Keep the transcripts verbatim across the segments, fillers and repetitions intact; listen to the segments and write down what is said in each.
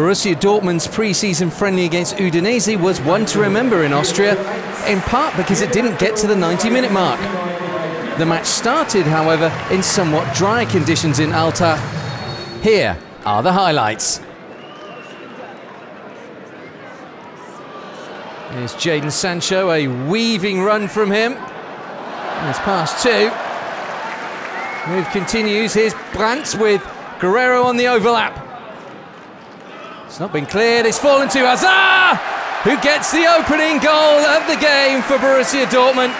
Borussia Dortmund's pre-season friendly against Udinese was one to remember in Austria, in part because it didn't get to the ninety minute mark. The match started, however, in somewhat dry conditions in Altach. Here are the highlights. Here's Jadon Sancho, a weaving run from him. It's past two. Move continues. Here's Brandt with Guerrero on the overlap. It's not been cleared. It's fallen to Hazard, who gets the opening goal of the game for Borussia Dortmund.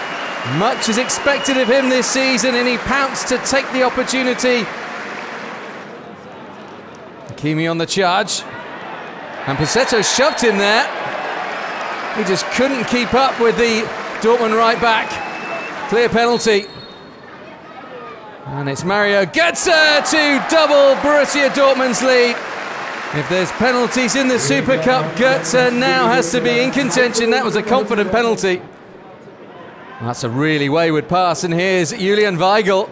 Much is expected of him this season, and he pounced to take the opportunity. Hakimi on the charge, and Passetto shoved him there. He just couldn't keep up with the Dortmund right back. Clear penalty. And it's Mario Götze to double Borussia Dortmund's lead. If there's penalties in the Super Cup, Götze now has to be in contention. That was a confident penalty. That's a really wayward pass, and here's Julian Weigl.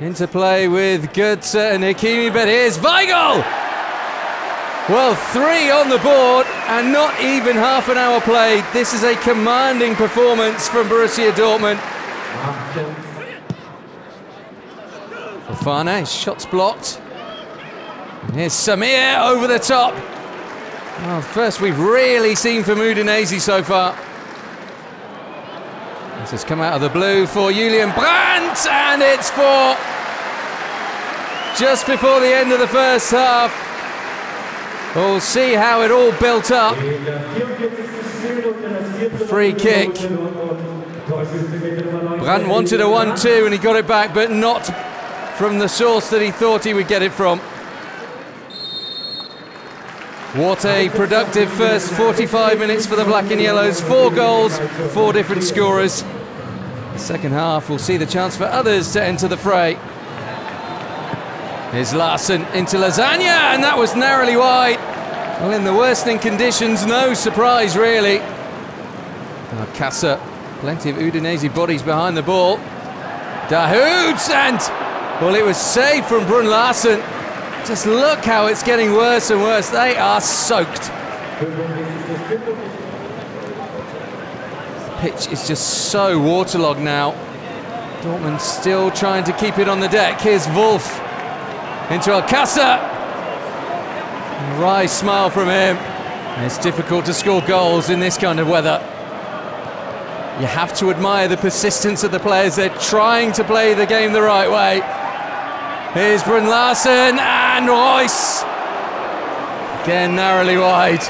Interplay with Götze and Hakimi, but here's Weigl! Well, three on the board, and not even half an hour played. This is a commanding performance from Borussia Dortmund. Alfane, his shot's blocked. And here's Samir over the top. Well, first we've really seen from Udinese so far. This has come out of the blue for Julian Brandt, and it's four. Just before the end of the first half. We'll see how it all built up. Free kick. Brandt wanted a one two and he got it back, but not from the source that he thought he would get it from. What a productive first forty-five minutes for the Black and Yellows. Four goals, four different scorers. The second half will see the chance for others to enter the fray. Here's Larsson into Lasagna, and that was narrowly wide. Well, in the worsening conditions, no surprise, really. Alcácer, plenty of Udinese bodies behind the ball. Dahoud, and, well, it was saved from Brun Larsson. Just look how it's getting worse and worse. They are soaked. The pitch is just so waterlogged now. Dortmund still trying to keep it on the deck. Here's Wolff. Into Alcácer. A wry smile from him. It's difficult to score goals in this kind of weather. You have to admire the persistence of the players. They're trying to play the game the right way. Here's Brun Larsson and Reus. Again, narrowly wide.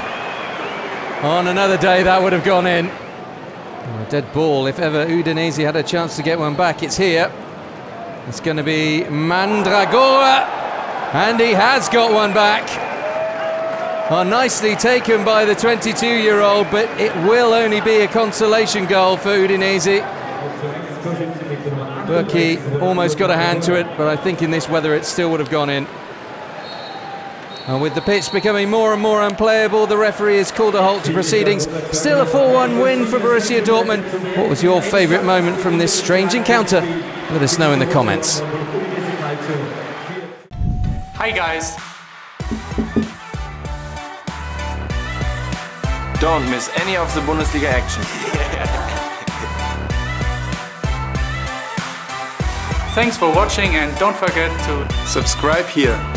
On another day, that would have gone in. A dead ball. If ever Udinese had a chance to get one back, it's here. It's going to be Mandragora. And he has got one back. Oh, nicely taken by the twenty-two-year-old, but it will only be a consolation goal for Udinese. Bürki almost got a hand to it, but I think in this weather it still would have gone in. And with the pitch becoming more and more unplayable, the referee has called a halt to proceedings. Still a four one win for Borussia Dortmund. What was your favourite moment from this strange encounter? Let us know in the comments. Hi guys! Don't miss any of the Bundesliga action. Thanks for watching, and don't forget to subscribe here.